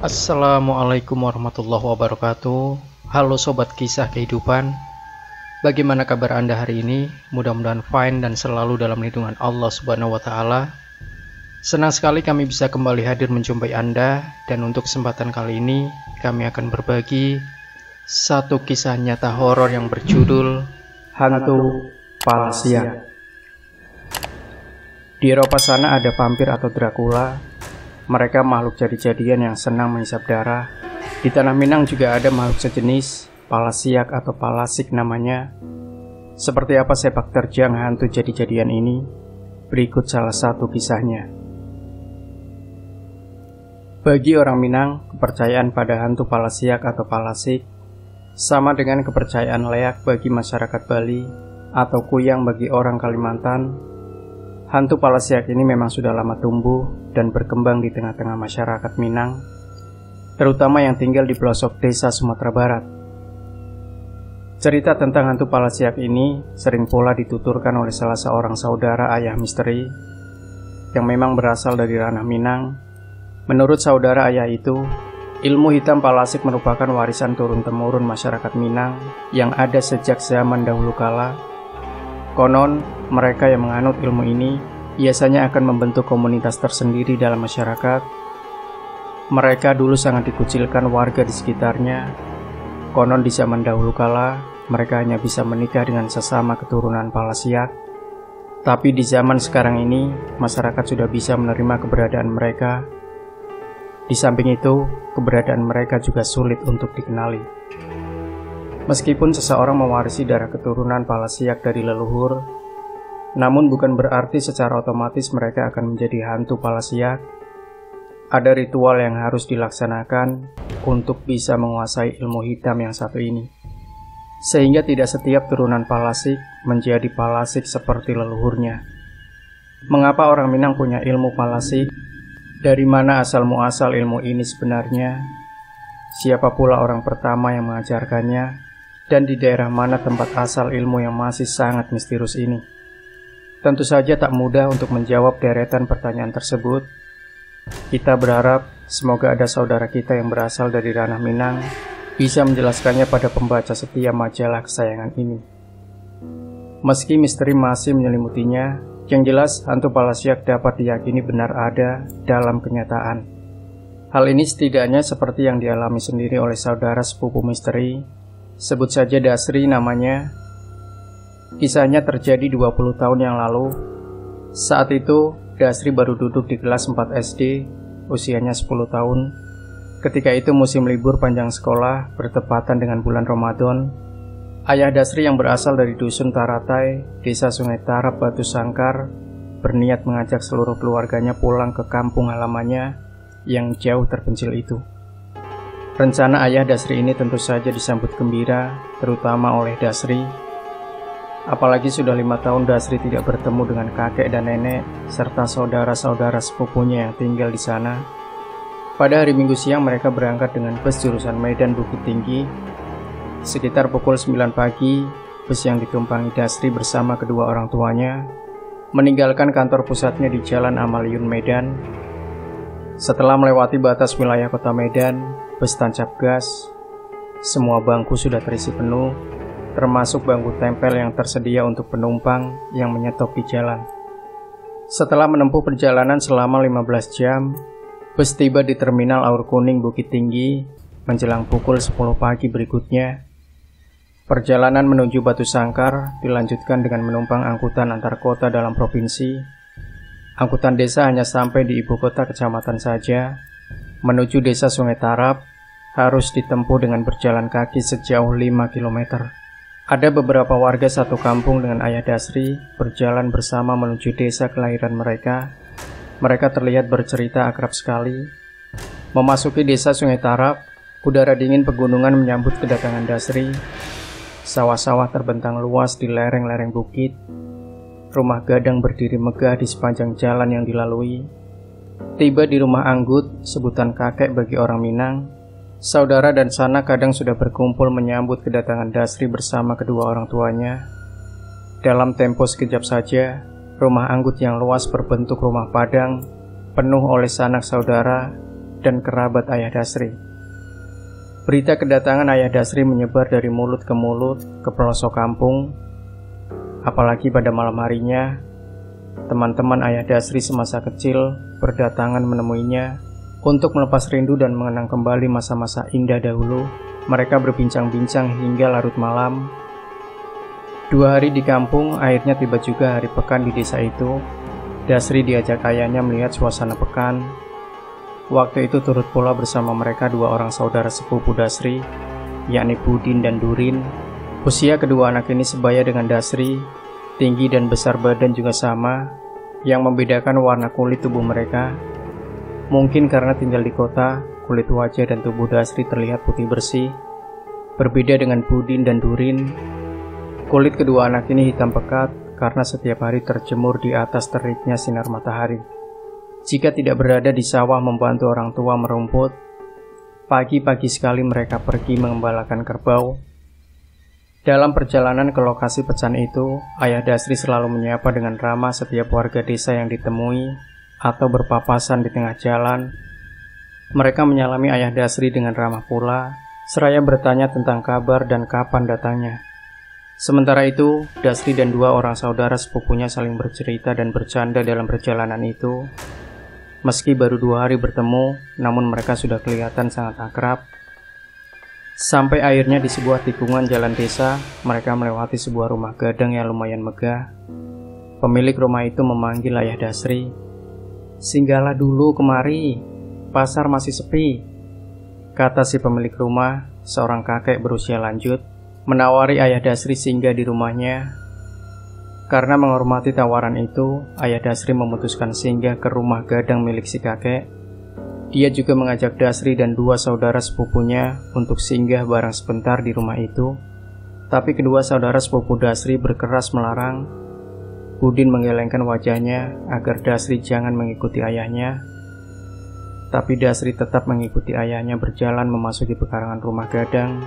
Assalamualaikum warahmatullahi wabarakatuh. Halo sobat kisah kehidupan, bagaimana kabar Anda hari ini? Mudah-mudahan fine dan selalu dalam lindungan Allah subhanahu wa ta'ala. Senang sekali kami bisa kembali hadir menjumpai Anda, dan untuk kesempatan kali ini kami akan berbagi satu kisah nyata horor yang berjudul Hantu Palasiak. Di Eropa sana ada vampir atau Dracula. Mereka makhluk jadi-jadian yang senang menghisap darah. Di tanah Minang juga ada makhluk sejenis, palasiak atau palasik namanya. Seperti apa sepak terjang hantu jadi-jadian ini? Berikut salah satu kisahnya. Bagi orang Minang, kepercayaan pada hantu palasiak atau palasik sama dengan kepercayaan leyak bagi masyarakat Bali atau kuyang bagi orang Kalimantan. Hantu palasiak ini memang sudah lama tumbuh dan berkembang di tengah-tengah masyarakat Minang, terutama yang tinggal di pelosok desa Sumatera Barat. Cerita tentang hantu palasiak ini sering pula dituturkan oleh salah seorang saudara ayah misteri yang memang berasal dari ranah Minang. Menurut saudara ayah itu, ilmu hitam palasik merupakan warisan turun-temurun masyarakat Minang yang ada sejak zaman dahulu kala. Konon, mereka yang menganut ilmu ini biasanya akan membentuk komunitas tersendiri dalam masyarakat. Mereka dulu sangat dikucilkan warga di sekitarnya. Konon di zaman dahulu kala, mereka hanya bisa menikah dengan sesama keturunan palasiak. Tapi di zaman sekarang ini, masyarakat sudah bisa menerima keberadaan mereka. Di samping itu, keberadaan mereka juga sulit untuk dikenali. Meskipun seseorang mewarisi darah keturunan palasiak dari leluhur, namun bukan berarti secara otomatis mereka akan menjadi hantu palasiak. Ada ritual yang harus dilaksanakan untuk bisa menguasai ilmu hitam yang satu ini, sehingga tidak setiap turunan palasik menjadi palasik seperti leluhurnya. Mengapa orang Minang punya ilmu palasik? Dari mana asal-muasal ilmu ini sebenarnya? Siapa pula orang pertama yang mengajarkannya? Dan di daerah mana tempat asal ilmu yang masih sangat misterius ini? Tentu saja tak mudah untuk menjawab deretan pertanyaan tersebut. Kita berharap semoga ada saudara kita yang berasal dari ranah Minang bisa menjelaskannya pada pembaca setia majalah kesayangan ini. Meski misteri masih menyelimutinya, yang jelas hantu palasiak dapat diyakini benar ada dalam kenyataan. Hal ini setidaknya seperti yang dialami sendiri oleh saudara sepupu misteri, sebut saja Dasri namanya. Kisahnya terjadi 20 tahun yang lalu. Saat itu, Dasri baru duduk di kelas 4 SD, usianya 10 tahun. Ketika itu musim libur panjang sekolah bertepatan dengan bulan Ramadan. Ayah Dasri yang berasal dari Dusun Taratai, desa Sungai Tarap, Batu Sangkar, berniat mengajak seluruh keluarganya pulang ke kampung halamannya yang jauh terpencil itu. Rencana ayah Dasri ini tentu saja disambut gembira, terutama oleh Dasri. Apalagi sudah 5 tahun Dasri tidak bertemu dengan kakek dan nenek, serta saudara-saudara sepupunya yang tinggal di sana. Pada hari Minggu siang mereka berangkat dengan bus jurusan Medan Bukit Tinggi. Sekitar pukul 9 pagi, bus yang ditumpangi Dasri bersama kedua orang tuanya meninggalkan kantor pusatnya di Jalan Amaliun, Medan. Setelah melewati batas wilayah kota Medan, bus tancap gas. Semua bangku sudah terisi penuh, termasuk bangku tempel yang tersedia untuk penumpang yang menyetop di jalan. Setelah menempuh perjalanan selama 15 jam, bus tiba di terminal Aur Kuning Bukit Tinggi menjelang pukul 10 pagi berikutnya. Perjalanan menuju Batu Sangkar dilanjutkan dengan menumpang angkutan antar kota dalam provinsi. Angkutan desa hanya sampai di ibu kota kecamatan saja. Menuju desa Sungai Tarap harus ditempuh dengan berjalan kaki sejauh 5 km. Ada beberapa warga satu kampung dengan ayah Dasri berjalan bersama menuju desa kelahiran mereka. Mereka terlihat bercerita akrab sekali. Memasuki desa Sungai Tarap, udara dingin pegunungan menyambut kedatangan Dasri. Sawah-sawah terbentang luas di lereng-lereng bukit. Rumah gadang berdiri megah di sepanjang jalan yang dilalui. Tiba di rumah Anggut, sebutan kakek bagi orang Minang, saudara dan sanak kadang sudah berkumpul menyambut kedatangan Dasri bersama kedua orang tuanya. Dalam tempo sekejap saja, rumah Anggut yang luas berbentuk rumah padang, penuh oleh sanak saudara, dan kerabat ayah Dasri. Berita kedatangan ayah Dasri menyebar dari mulut ke mulut ke pelosok kampung. Apalagi pada malam harinya, teman-teman ayah Dasri semasa kecil berdatangan menemuinya untuk melepas rindu dan mengenang kembali masa-masa indah dahulu. Mereka berbincang-bincang hingga larut malam. 2 hari di kampung, akhirnya tiba juga hari pekan di desa itu. Dasri diajak ayahnya melihat suasana pekan. Waktu itu turut pula bersama mereka 2 orang saudara sepupu Dasri, yakni Budin dan Durin. Usia kedua anak ini sebaya dengan Dasri, tinggi dan besar badan juga sama, yang membedakan warna kulit tubuh mereka. Mungkin karena tinggal di kota, kulit wajah dan tubuh Dasri terlihat putih bersih, berbeda dengan Budin dan Durin. Kulit kedua anak ini hitam pekat karena setiap hari terjemur di atas teriknya sinar matahari. Jika tidak berada di sawah membantu orang tua merumput, pagi-pagi sekali mereka pergi mengembalakan kerbau. Dalam perjalanan ke lokasi pecan itu, ayah Dasri selalu menyapa dengan ramah setiap warga desa yang ditemui atau berpapasan di tengah jalan. Mereka menyalami ayah Dasri dengan ramah pula, seraya bertanya tentang kabar dan kapan datangnya. Sementara itu, Dasri dan 2 orang saudara sepupunya saling bercerita dan bercanda dalam perjalanan itu. Meski baru 2 hari bertemu, namun mereka sudah kelihatan sangat akrab. Sampai akhirnya di sebuah tikungan jalan desa, mereka melewati sebuah rumah gadang yang lumayan megah. Pemilik rumah itu memanggil ayah Dasri. "Singgahlah dulu kemari, pasar masih sepi," kata si pemilik rumah, seorang kakek berusia lanjut, menawari ayah Dasri singgah di rumahnya. Karena menghormati tawaran itu, ayah Dasri memutuskan singgah ke rumah gadang milik si kakek. Dia juga mengajak Dasri dan 2 saudara sepupunya untuk singgah bareng sebentar di rumah itu. Tapi kedua saudara sepupu Dasri berkeras melarang. Budin menggelengkan wajahnya agar Dasri jangan mengikuti ayahnya. Tapi Dasri tetap mengikuti ayahnya berjalan memasuki pekarangan rumah gadang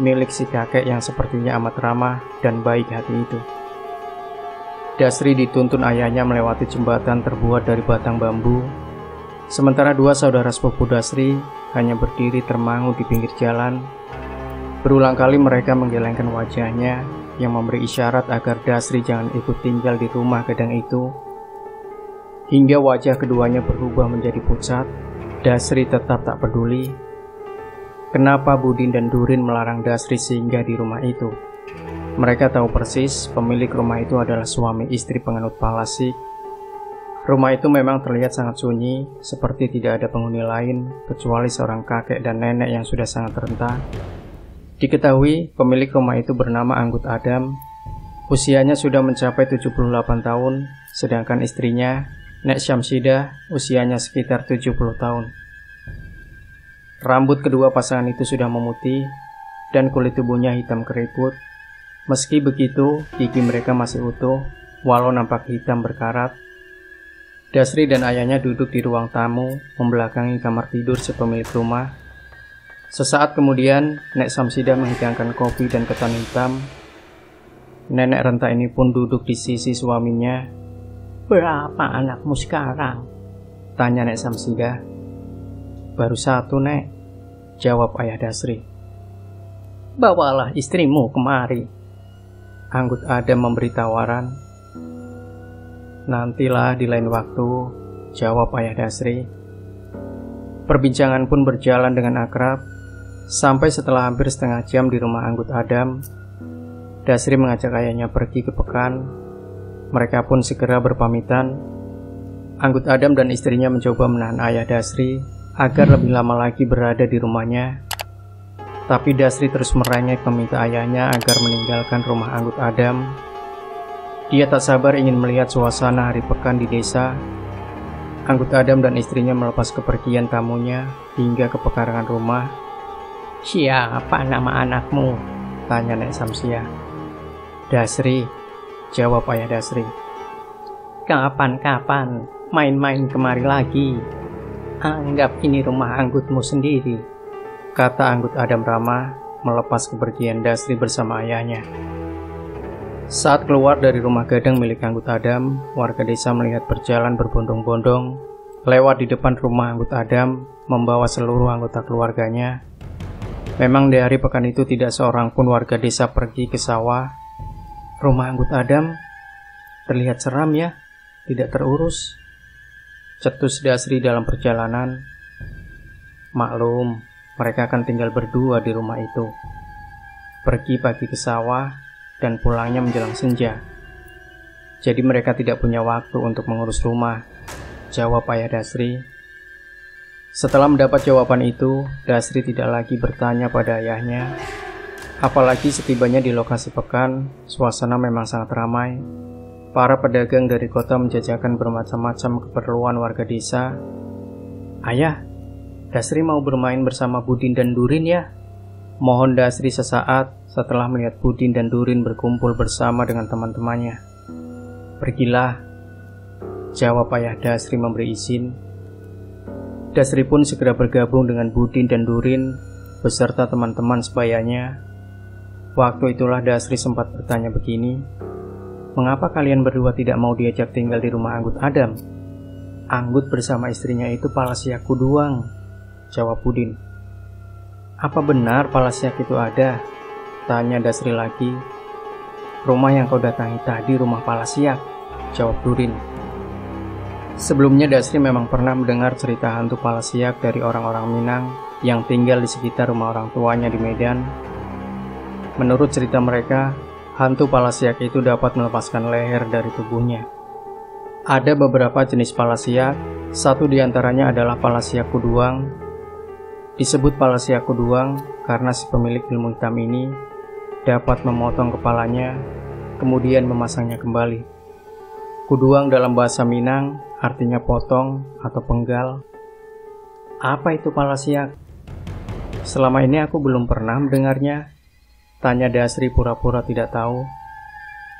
milik si kakek yang sepertinya amat ramah dan baik hati itu. Dasri dituntun ayahnya melewati jembatan terbuat dari batang bambu, sementara 2 saudara sepupu Dasri hanya berdiri termangu di pinggir jalan. Berulang kali mereka menggelengkan wajahnya yang memberi isyarat agar Dasri jangan ikut tinggal di rumah gadang itu. Hingga wajah keduanya berubah menjadi pucat, Dasri tetap tak peduli. Kenapa Budin dan Durin melarang Dasri singgah di rumah itu? Mereka tahu persis pemilik rumah itu adalah suami istri penganut Palasiak. Rumah itu memang terlihat sangat sunyi, seperti tidak ada penghuni lain kecuali seorang kakek dan nenek yang sudah sangat renta. Diketahui pemilik rumah itu bernama Anggut Adam. Usianya sudah mencapai 78 tahun, sedangkan istrinya, Nek Samsidah, usianya sekitar 70 tahun. Rambut kedua pasangan itu sudah memutih dan kulit tubuhnya hitam keriput. Meski begitu, gigi mereka masih utuh, walau nampak hitam berkarat. Dasri dan ayahnya duduk di ruang tamu, membelakangi kamar tidur si pemilik rumah. Sesaat kemudian, Nek Samsidah menghidangkan kopi dan ketan hitam. Nenek renta ini pun duduk di sisi suaminya. "Berapa anakmu sekarang?" tanya Nek Samsidah. "Baru 1, Nek," jawab ayah Dasri. "Bawalah istrimu kemari," Anggut Adam memberi tawaran. "Nantilah di lain waktu," jawab ayah Dasri. Perbincangan pun berjalan dengan akrab, sampai setelah hampir setengah jam di rumah Anggut Adam. Dasri mengajak ayahnya pergi ke pekan. Mereka pun segera berpamitan. Anggut Adam dan istrinya mencoba menahan ayah Dasri agar lebih lama lagi berada di rumahnya. Tapi Dasri terus merengek meminta ayahnya agar meninggalkan rumah Anggut Adam. Dia tak sabar ingin melihat suasana hari pekan di desa. Anggut Adam dan istrinya melepas kepergian tamunya hingga ke pekarangan rumah. "Siapa nama anakmu?" tanya Nek Samsidah. "Dasri," jawab ayah Dasri. "Kapan-kapan main-main kemari lagi. Anggap ini rumah anggutmu sendiri," kata Anggut Adam ramah, melepas kepergian Dasri bersama ayahnya. Saat keluar dari rumah gadang milik Anggut Adam, warga desa melihat berjalan berbondong-bondong lewat di depan rumah Anggut Adam membawa seluruh anggota keluarganya. Memang di hari pekan itu tidak seorang pun warga desa pergi ke sawah. Rumah Anggut Adam terlihat seram ya, tidak terurus, cetus Dasri dalam perjalanan. Maklum, mereka akan tinggal berdua di rumah itu. Pergi pagi ke sawah dan pulangnya menjelang senja. Jadi mereka tidak punya waktu untuk mengurus rumah, jawab ayah Dasri. Setelah mendapat jawaban itu, Dasri tidak lagi bertanya pada ayahnya. Apalagi setibanya di lokasi pekan, suasana memang sangat ramai. Para pedagang dari kota menjajakan bermacam-macam keperluan warga desa. Ayah, Dasri mau bermain bersama Budin dan Durin ya? Mohon Dasri sesaat setelah melihat Budin dan Durin berkumpul bersama dengan teman-temannya. Pergilah, jawab ayah Dasri memberi izin. Dasri pun segera bergabung dengan Budin dan Durin beserta teman-teman sebayanya. Waktu itulah Dasri sempat bertanya begini, mengapa kalian berdua tidak mau diajak tinggal di rumah Anggut Adam? Anggut bersama istrinya itu Palasiak Kuduang, jawab Budin. Apa benar Palasiak itu ada? Tanya Dasri lagi. Rumah yang kau datangi tadi rumah Palasiak, jawab Durin. Sebelumnya Dasri memang pernah mendengar cerita hantu Palasiak dari orang-orang Minang yang tinggal di sekitar rumah orang tuanya di Medan. Menurut cerita mereka, hantu Palasiak itu dapat melepaskan leher dari tubuhnya. Ada beberapa jenis Palasiak, satu diantaranya adalah Palasiak Kuduang. Disebut Palasiak Kuduang karena si pemilik ilmu hitam ini dapat memotong kepalanya, kemudian memasangnya kembali. Kuduang dalam bahasa Minang artinya potong atau penggal. Apa itu Palasiak? Selama ini aku belum pernah mendengarnya, tanya Dasri pura-pura tidak tahu.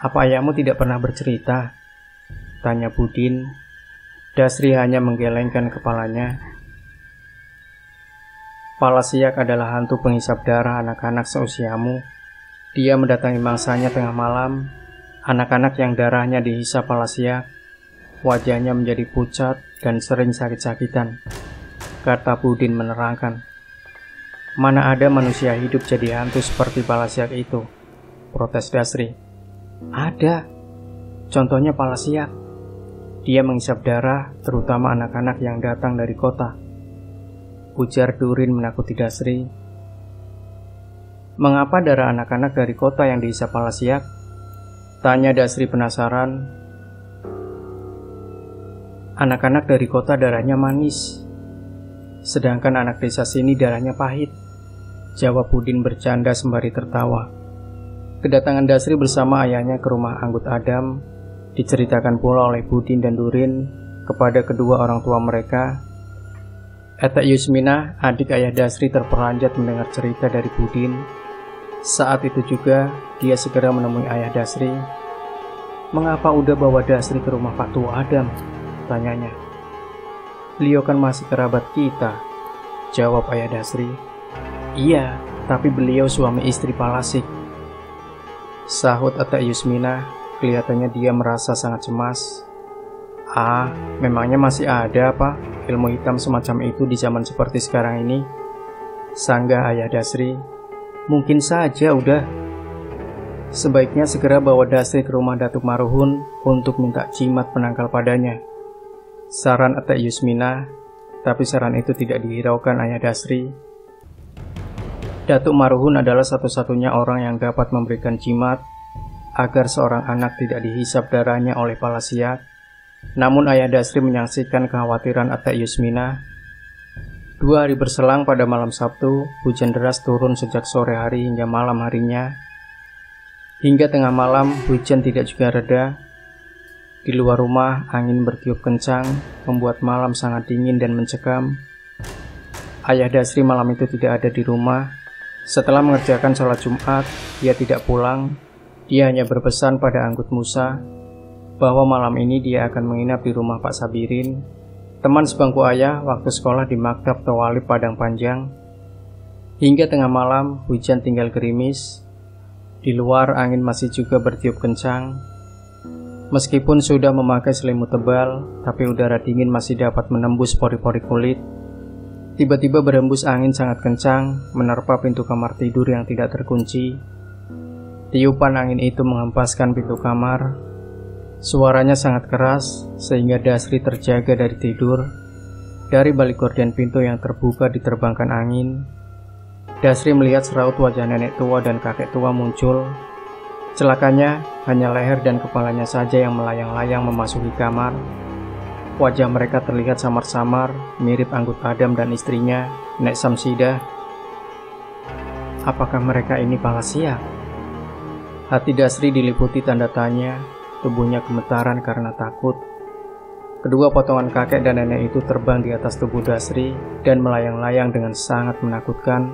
Apa ayahmu tidak pernah bercerita? Tanya Budin. Dasri hanya menggelengkan kepalanya. Palasiak adalah hantu penghisap darah anak-anak seusiamu. Dia mendatangi mangsanya tengah malam. Anak-anak yang darahnya dihisap Palasiak, wajahnya menjadi pucat dan sering sakit-sakitan, kata Budin menerangkan. Mana ada manusia hidup jadi hantu seperti Palasiak itu, protes Dasri. Ada. Contohnya Palasiak. Dia menghisap darah, terutama anak-anak yang datang dari kota, ujar Durin menakuti Dasri. Mengapa darah anak-anak dari kota yang dihisap Palasiak? Tanya Dasri penasaran. Anak-anak dari kota darahnya manis, sedangkan anak desa sini darahnya pahit, jawab Budin bercanda sembari tertawa. Kedatangan Dasri bersama ayahnya ke rumah Anggut Adam diceritakan pula oleh Budin dan Durin kepada kedua orang tua mereka. Ate Yusmina, adik ayah Dasri, terperanjat mendengar cerita dari Budin. Saat itu juga, dia segera menemui ayah Dasri. Mengapa udah bawa Dasri ke rumah Pak Tua Adam? Tanyanya. Beliau kan masih kerabat kita, jawab ayah Dasri. Iya, tapi beliau suami istri Palasik, sahut Ate Yusmina. Kelihatannya dia merasa sangat cemas. Ah, memangnya masih ada apa ilmu hitam semacam itu di zaman seperti sekarang ini? Sanggah ayah Dasri. Mungkin saja udah. Sebaiknya segera bawa Dasri ke rumah Datuk Maruhun untuk minta jimat penangkal padanya, saran Ate Yusmina. Tapi saran itu tidak dihiraukan ayah Dasri. Datuk Maruhun adalah satu-satunya orang yang dapat memberikan jimat agar seorang anak tidak dihisap darahnya oleh Palasiak. Namun ayah Dasri menyaksikan kekhawatiran Ate Yusmina. 2 hari berselang pada malam Sabtu, hujan deras turun sejak sore hari hingga malam harinya. Hingga tengah malam, hujan tidak juga reda. Di luar rumah, angin bertiup kencang, membuat malam sangat dingin dan mencekam. Ayah Dasri malam itu tidak ada di rumah. Setelah mengerjakan sholat Jumat, dia tidak pulang. Dia hanya berpesan pada Anggut Musa bahwa malam ini dia akan menginap di rumah Pak Sabirin, teman sebangku ayah waktu sekolah di Maktab Tawalip Padang Panjang. Hingga tengah malam, hujan tinggal gerimis. Di luar, angin masih juga bertiup kencang. Meskipun sudah memakai selimut tebal, tapi udara dingin masih dapat menembus pori-pori kulit. Tiba-tiba berhembus angin sangat kencang, menerpa pintu kamar tidur yang tidak terkunci. Tiupan angin itu menghempaskan pintu kamar. Suaranya sangat keras, sehingga Dasri terjaga dari tidur. Dari balik gorden pintu yang terbuka diterbangkan angin. Dasri melihat seraut wajah nenek tua dan kakek tua muncul. Celakanya, hanya leher dan kepalanya saja yang melayang-layang memasuki kamar. Wajah mereka terlihat samar-samar, mirip Anggut Adam dan istrinya, Nek Samsidah. Apakah mereka ini Palasiak? Hati Dasri diliputi tanda tanya, tubuhnya gemetaran karena takut. Kedua potongan kakek dan nenek itu terbang di atas tubuh Dasri dan melayang-layang dengan sangat menakutkan.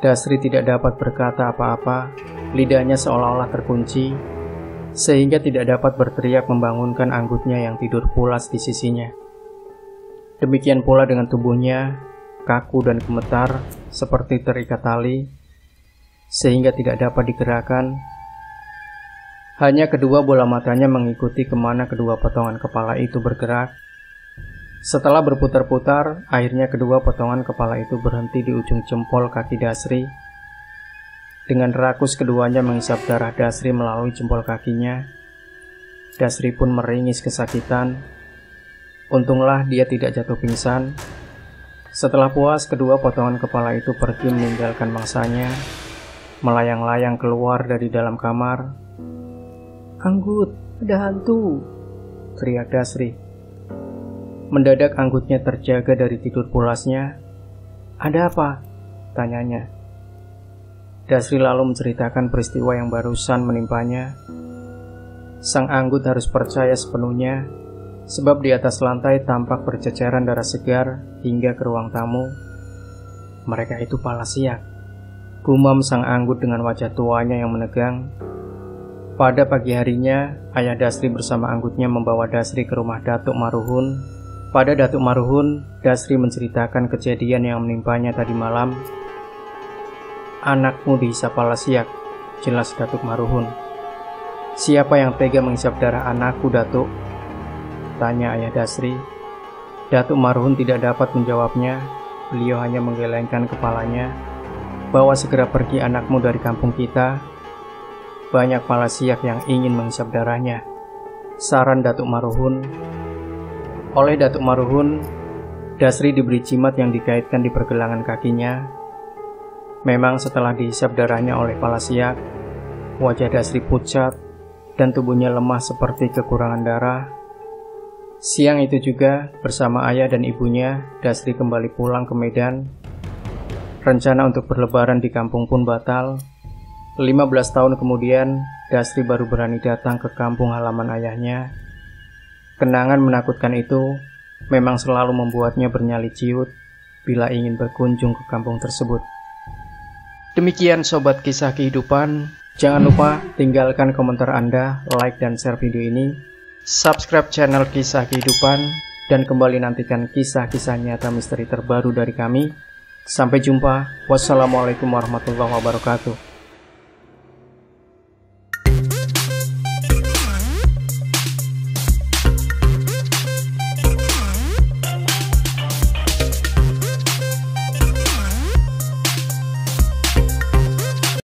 Dasri tidak dapat berkata apa-apa, lidahnya seolah-olah terkunci, sehingga tidak dapat berteriak membangunkan anggutnya yang tidur pulas di sisinya. Demikian pula dengan tubuhnya, kaku dan gemetar, seperti terikat tali, sehingga tidak dapat digerakkan. Hanya kedua bola matanya mengikuti kemana kedua potongan kepala itu bergerak. Setelah berputar-putar, akhirnya kedua potongan kepala itu berhenti di ujung jempol kaki Dasri. Dengan rakus keduanya menghisap darah Dasri melalui jempol kakinya. Dasri pun meringis kesakitan. Untunglah dia tidak jatuh pingsan. Setelah puas, kedua potongan kepala itu pergi meninggalkan mangsanya, melayang-layang keluar dari dalam kamar. "Anggut, ada hantu!" teriak Dasri. Mendadak anggutnya terjaga dari tidur pulasnya. "Ada apa?" tanyanya. Dasri lalu menceritakan peristiwa yang barusan menimpanya. Sang anggut harus percaya sepenuhnya, sebab di atas lantai tampak berceceran darah segar hingga ke ruang tamu. Mereka itu Palasiak, gumam sang anggut dengan wajah tuanya yang menegang. Pada pagi harinya, ayah Dasri bersama anggutnya membawa Dasri ke rumah Datuk Maruhun. Pada Datuk Maruhun, Dasri menceritakan kejadian yang menimpanya tadi malam. "Anakmu dihisap Palasiak," jelas Datuk Maruhun. "Siapa yang tega menghisap darah anakku, Datuk?" tanya ayah Dasri. Datuk Maruhun tidak dapat menjawabnya, beliau hanya menggelengkan kepalanya. "Bawa segera pergi anakmu dari kampung kita. Banyak Palasiak yang ingin menghisap darahnya," saran Datuk Maruhun. Oleh Datuk Maruhun, Dasri diberi jimat yang dikaitkan di pergelangan kakinya. Memang setelah dihisap darahnya oleh Palasiak, wajah Dasri pucat dan tubuhnya lemah seperti kekurangan darah. Siang itu juga, bersama ayah dan ibunya, Dasri kembali pulang ke Medan. Rencana untuk berlebaran di kampung pun batal. 15 tahun kemudian, Dasri baru berani datang ke kampung halaman ayahnya. Kenangan menakutkan itu memang selalu membuatnya bernyali ciut bila ingin berkunjung ke kampung tersebut. Demikian sobat kisah kehidupan. Jangan lupa tinggalkan komentar Anda, like dan share video ini. Subscribe channel kisah kehidupan dan kembali nantikan kisah-kisah nyata misteri terbaru dari kami. Sampai jumpa. Wassalamualaikum warahmatullahi wabarakatuh.